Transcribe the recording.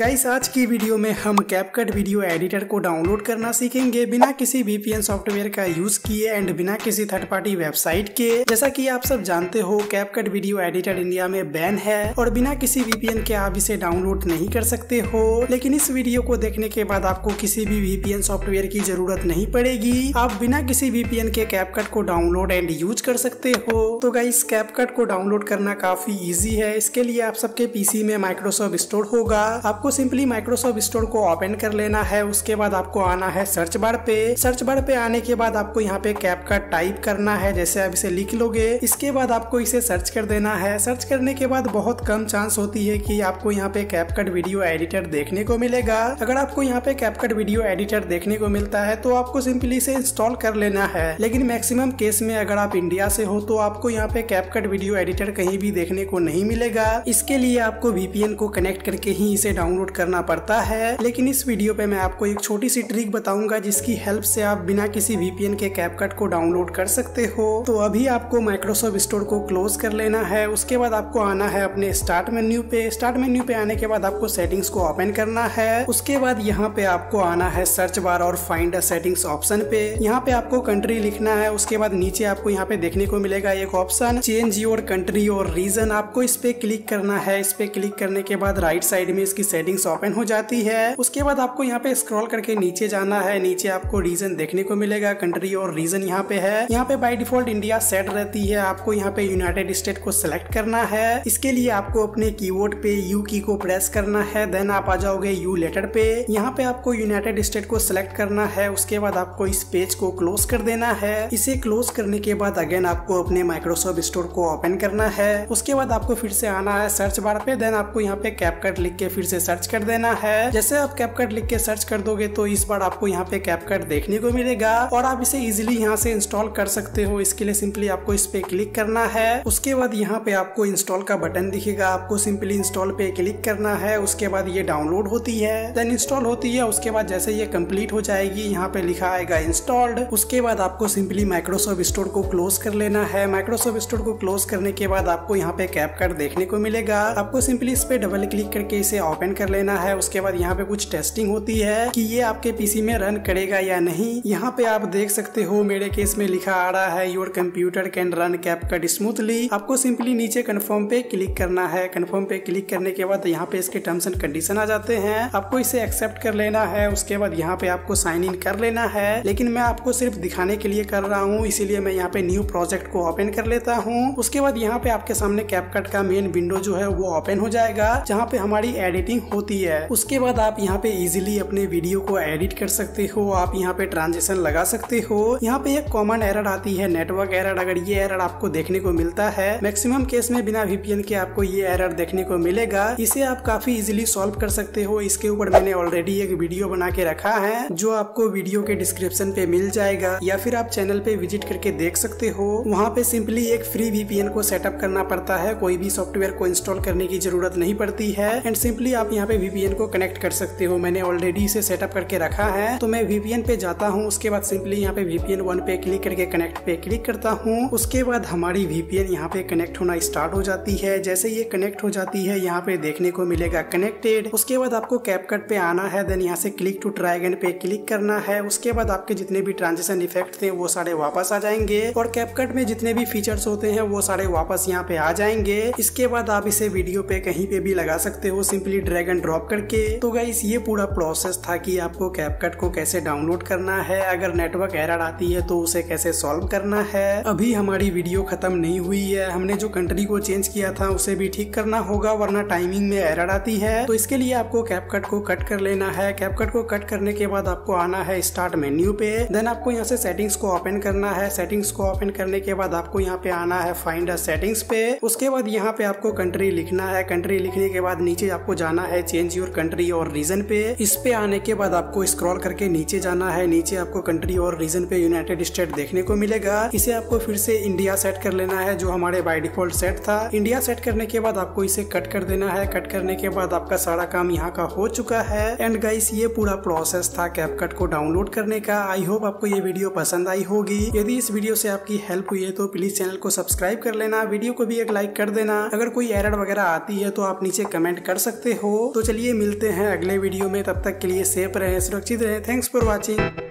Guys आज की video में हम कैपकट वीडियो एडिटर को डाउनलोड करना सीखेंगे बिना किसी VPN सॉफ्टवेयर का यूज किए एंड बिना किसी थर्ड पार्टी वेबसाइट के। जैसा कि आप सब जानते हो कैपकट वीडियो एडिटर इंडिया में बैन है और बिना किसी VPN के आप इसे डाउनलोड नहीं कर सकते हो। लेकिन इस वीडियो को देखने के बाद आपको किसी भी VPN सॉफ्टवेयर की जरूरत नहीं पड़ेगी, आप बिना किसी VPN के कैपकट को डाउनलोड एंड यूज कर सकते हो। तो गाइस कैपकट को डाउनलोड करना काफी ईजी है। इसके लिए आप सबके PC में माइक्रोसॉफ्ट स्टोर होगा। आपको सिंपली माइक्रोसॉफ्ट स्टोर को ओपन कर लेना है। उसके बाद आपको आना है सर्च बार पे। सर्च बार पे आने के बाद आपको यहाँ पे कैपकट टाइप करना है, जैसे आप इसे लिख लोगे। इसके बाद आपको इसे सर्च कर देना है। सर्च करने के बाद बहुत कम चांस होती है कि आपको यहाँ पे कैपकट वीडियो एडिटर देखने को मिलेगा। अगर आपको यहाँ पे कैपकट वीडियो एडिटर देखने को मिलता है तो आपको सिंपली इसे इंस्टॉल कर लेना है। लेकिन मैक्सिमम केस में अगर आप इंडिया से हो तो आपको यहाँ पे कैपकट वीडियो एडिटर कहीं भी देखने को नहीं मिलेगा। इसके लिए आपको VPN को कनेक्ट करके ही इसे डाउनलोड करना पड़ता है। लेकिन इस वीडियो पे मैं आपको एक छोटी सी ट्रिक बताऊंगा जिसकी हेल्प से आप बिना किसी VPN के कैपकट को डाउनलोड कर सकते हो। तो अभी आपको माइक्रोसॉफ्ट स्टोर को क्लोज कर लेना है। उसके बाद आपको आना है अपने स्टार्ट मेन्यू पे। स्टार्ट मेन्यू पे आने के बाद आपको सेटिंग्स को ओपन करना है। उसके बाद यहाँ पे आपको आना है सर्च बार और फाइंड अ सेटिंग्स ऑप्शन पे। यहाँ पे आपको कंट्री लिखना है। उसके बाद नीचे आपको यहाँ पे देखने को मिलेगा एक ऑप्शन चेंज योर कंट्री और रीजन। आपको इस पे क्लिक करना है। इस पे क्लिक करने के बाद राइट साइड में इसकी सेटिंग्स ओपन हो जाती है। उसके बाद आपको यहाँ पे स्क्रॉल करके नीचे जाना है। नीचे आपको रीजन देखने को मिलेगा, कंट्री और रीजन यहाँ पे है। यहाँ पे बाय डिफॉल्ट इंडिया सेट रहती है। आपको यहाँ पे यूनाइटेड स्टेट को सिलेक्ट करना है। इसके लिए आपको अपने कीबोर्ड पे यू की को प्रेस करना है, देन आप आ जाओगे यू लेटर पे। यहाँ पे आपको यूनाइटेड स्टेट को सिलेक्ट करना है। उसके बाद आपको इस पेज को क्लोज कर देना है। इसे क्लोज करने के बाद अगेन आपको अपने माइक्रोसॉफ्ट स्टोर को ओपन करना है। उसके बाद आपको फिर से आना है सर्च बार पे, देन आपको यहाँ पे कैपकट लिख के फिर से सर्च कर देना है। जैसे आप कैपकट लिख के सर्च कर दोगे तो इस बार आपको यहाँ पे कैपकट देखने को मिलेगा और आप इसे इजीली यहाँ से इंस्टॉल कर सकते हो। इसके लिए सिंपली आपको इस पे क्लिक करना है। उसके बाद यहाँ पे आपको इंस्टॉल का बटन दिखेगा, आपको सिंपली इंस्टॉल पे क्लिक करना है। उसके बाद ये डाउनलोड होती है, देन इंस्टॉल होती है। उसके बाद जैसे ये कम्प्लीट हो जाएगी यहाँ पे लिखा आएगा इंस्टॉल्ड। उसके बाद आपको सिंपली माइक्रोसॉफ्ट स्टोर को क्लोज कर लेना है। माइक्रोसॉफ्ट स्टोर को क्लोज करने के बाद आपको यहाँ पे कैपकट देखने को मिलेगा। आपको सिंपली इस पे डबल क्लिक करके इसे ओपन कर लेना है। उसके बाद यहाँ पे कुछ टेस्टिंग होती है कि ये आपके PC में रन करेगा या नहीं। यहाँ पे आप देख सकते हो मेरे केस में लिखा आ रहा है your computer can run CapCut smoothly. आपको सिंपली नीचे कंफर्म पे क्लिक करना है। कंफर्म पे क्लिक करने के बाद यहाँ पे इसके टर्म्स एंड कंडीशन आ जाते हैं। आपको इसे एक्सेप्ट कर लेना है। उसके बाद यहाँ पे आपको साइन इन कर लेना है। लेकिन मैं आपको सिर्फ दिखाने के लिए कर रहा हूँ, इसीलिए मैं यहाँ पे न्यू प्रोजेक्ट को ओपन कर लेता हूँ। उसके बाद यहाँ पे आपके सामने कैपकट का मेन विंडो जो है वो ओपन हो जाएगा, जहाँ पे हमारी एडिटिंग होती है। उसके बाद आप यहाँ पे इजीली अपने वीडियो को एडिट कर सकते हो। आप यहाँ पे ट्रांजिशन लगा सकते हो। यहाँ पे एक कॉमन एरर आती है नेटवर्क एरर। अगर ये एरर आपको देखने को मिलता है, मैक्सिमम केस में बिना VPN के आपको ये एरर देखने को मिलेगा। इसे आप काफी इजीली सॉल्व कर सकते हो। इसके ऊपर मैंने ऑलरेडी एक वीडियो बना के रखा है जो आपको वीडियो के डिस्क्रिप्शन पे मिल जाएगा, या फिर आप चैनल पे विजिट करके देख सकते हो। वहाँ पे सिंपली एक फ्री VPN को सेटअप करना पड़ता है, कोई भी सॉफ्टवेयर को इंस्टॉल करने की जरूरत नहीं पड़ती है। एंड सिंपली आप यहाँ पे VPN को कनेक्ट कर सकते हो। मैंने ऑलरेडी इसे सेटअप करके रखा है, तो मैं VPN पे जाता हूँ। उसके बाद सिंपली यहाँ पे VPN 1 पे क्लिक करके कनेक्ट पे क्लिक करता हूँ। उसके बाद हमारी VPN यहाँ पे कनेक्ट होना स्टार्ट हो जाती है। जैसे ये कनेक्ट हो जाती है, यहाँ पे देखने को मिलेगा कनेक्टेड। उसके बाद आपको कैपकट पे आना है, देन यहाँ से क्लिक टू ट्राई अगेन पे क्लिक करना है। उसके बाद आपके जितने भी ट्रांजिशन इफेक्ट थे वो सारे वापस आ जाएंगे और कैपकट में जितने भी फीचर्स होते हैं वो सारे वापस यहाँ पे आ जाएंगे। इसके बाद आप इसे वीडियो पे कहीं पे भी लगा सकते हो, सिंपली ड्रैग एंड ड्रॉप करके। तो गाइस ये पूरा प्रोसेस था कि आपको कैपकट को कैसे डाउनलोड करना है, अगर नेटवर्क एरर आती है तो उसे कैसे सॉल्व करना है। अभी हमारी वीडियो खत्म नहीं हुई है, हमने जो कंट्री को चेंज किया था उसे भी ठीक करना होगा, वरना टाइमिंग में एरर आती है। तो इसके लिए आपको कैपकट को कट कर लेना है। कैपकट को कट करने के बाद आपको आना है स्टार्ट मेन्यू पे, देन आपको यहाँ से सेटिंग्स को ओपन करना है। सेटिंग्स को ओपन करने के बाद आपको यहाँ पे आना है फाइंड अ सेटिंग्स पे। उसके बाद यहाँ पे आपको कंट्री लिखना है। कंट्री लिखने के बाद नीचे आपको जाना है चेंज योर कंट्री और रीजन पे। इस पे आने के बाद आपको स्क्रॉल करके नीचे जाना है। नीचे आपको कंट्री और रीजन पे यूनाइटेड स्टेट देखने को मिलेगा। इसे आपको फिर से इंडिया सेट कर लेना है, जो हमारे बाय डिफॉल्ट सेट था। इंडिया सेट करने के बाद आपको इसे कट कर देना है। कट करने के बाद आपका सारा काम यहाँ का हो चुका है। एंड गाइस ये पूरा प्रोसेस था कैपकट को डाउनलोड करने का। आई होप आपको ये वीडियो पसंद आई होगी। यदि इस वीडियो से आपकी हेल्प हुई है तो प्लीज चैनल को सब्सक्राइब कर लेना, वीडियो को भी एक लाइक कर देना। अगर कोई एरर वगैरह आती है तो आप नीचे कमेंट कर सकते हो। तो चलिए मिलते हैं अगले वीडियो में, तब तक के लिए सेफ रहें, सुरक्षित रहें। Thanks for watching.